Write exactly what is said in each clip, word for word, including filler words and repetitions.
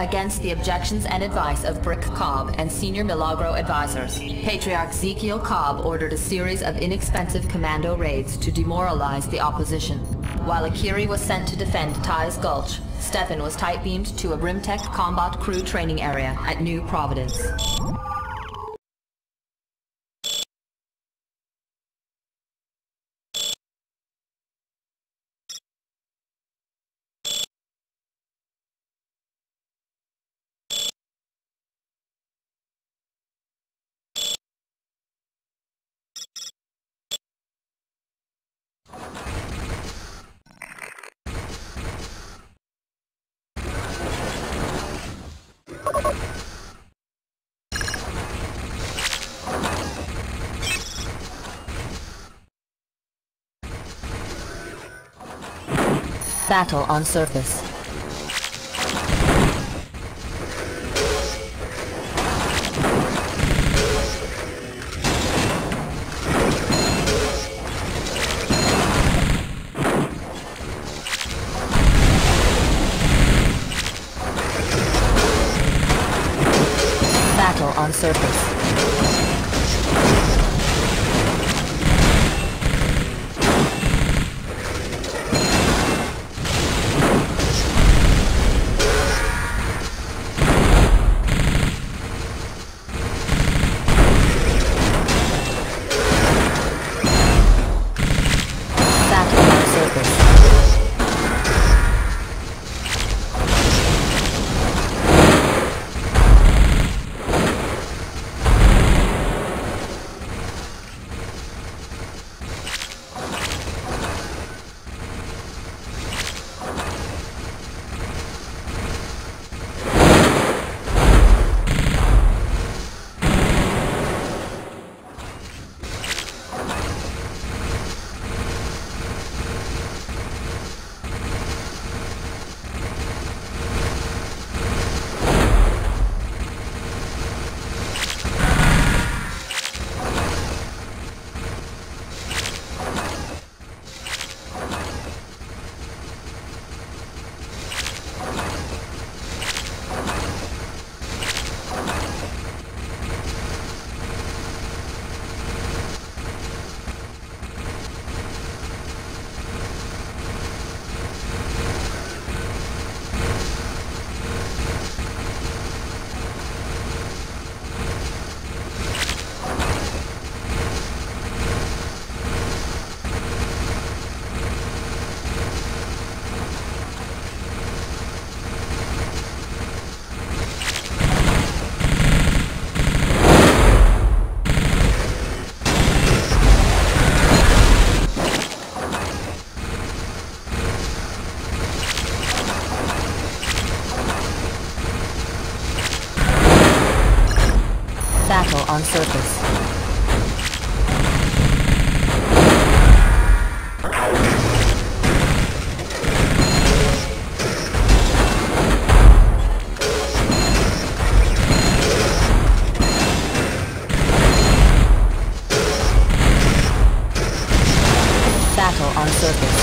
against the objections and advice of Brick Cobb and senior Milagro advisors, Patriarch Zekiel Cobb ordered a series of inexpensive commando raids to demoralize the opposition. While Akiri was sent to defend Ty's Gulch, Stefan was tight-beamed to a Rimtech combat crew training area at New Providence. Battle on surface. Battle on surface. Battle on surface.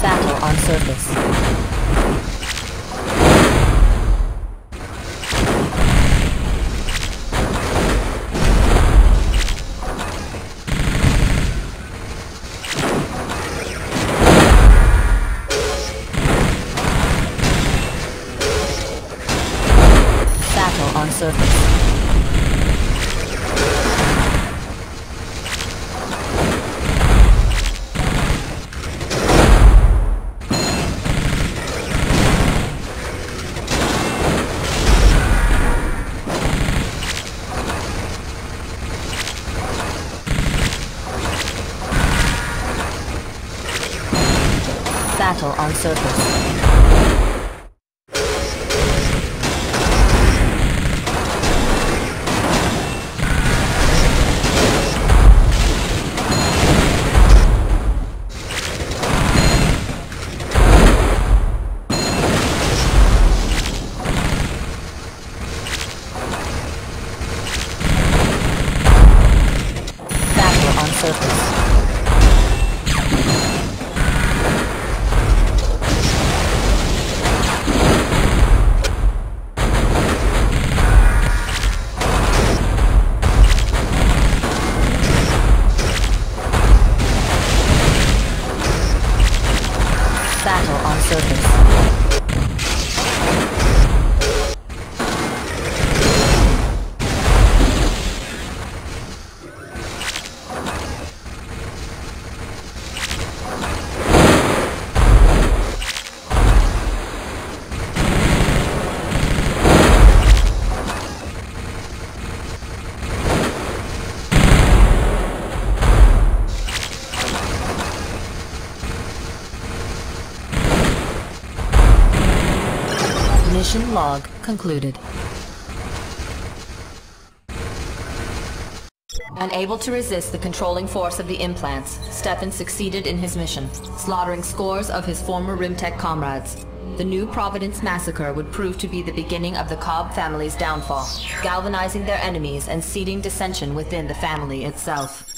battle on surface. Battle on surface. Mission log concluded. Unable to resist the controlling force of the implants, Stefan succeeded in his mission, slaughtering scores of his former Rimtech comrades. The New Providence massacre would prove to be the beginning of the Cobb family's downfall, galvanizing their enemies and seeding dissension within the family itself.